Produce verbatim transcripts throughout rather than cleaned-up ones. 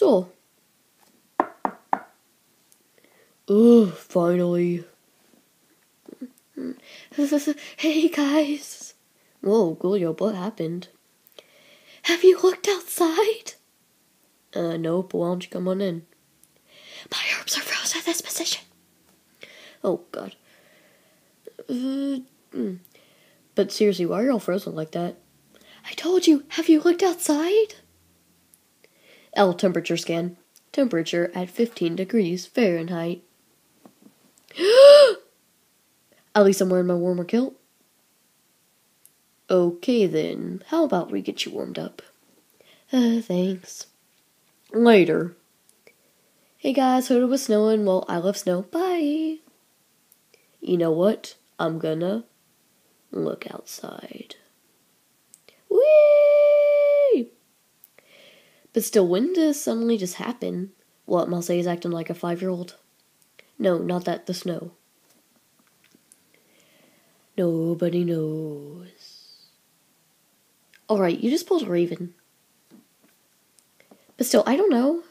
So. Ugh, finally. Hey, guys. Whoa, Gullio, what happened? Have you looked outside? Uh, no, but why don't you come on in? My herbs are frozen at this position. Oh, God. Uh, mm. But seriously, why are you all frozen like that? I told you, have you looked outside? L temperature scan. Temperature at fifteen degrees Fahrenheit. At least I'm wearing my warmer kilt. Okay then, how about we get you warmed up? Uh, thanks. Later. Hey guys, heard it was snowing. Well, I love snow. Bye. You know what? I'm gonna look outside. Whee! But still, when does suddenly just happen? What, Malse is acting like a five-year-old? No, not that, the snow. Nobody knows. Alright, you just pulled a Raven. But still, I don't know.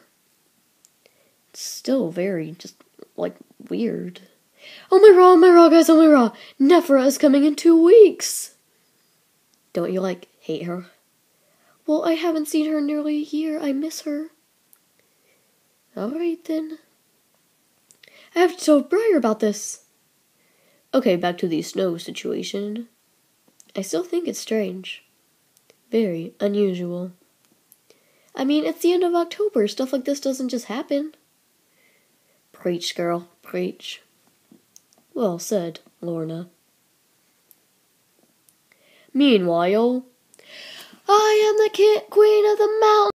It's still very, just, like, weird. Oh my raw, oh my raw, guys, oh my raw. Nefera is coming in two weeks. Don't you, like, hate her? Well, I haven't seen her in nearly a year. I miss her. Alright, then. I have to tell Briar about this. Okay, back to the snow situation. I still think it's strange. Very unusual. I mean, it's the end of October. Stuff like this doesn't just happen. Preach, girl. Preach. Well said, Lorna. Meanwhile, I am the Kit Queen of the Mountains.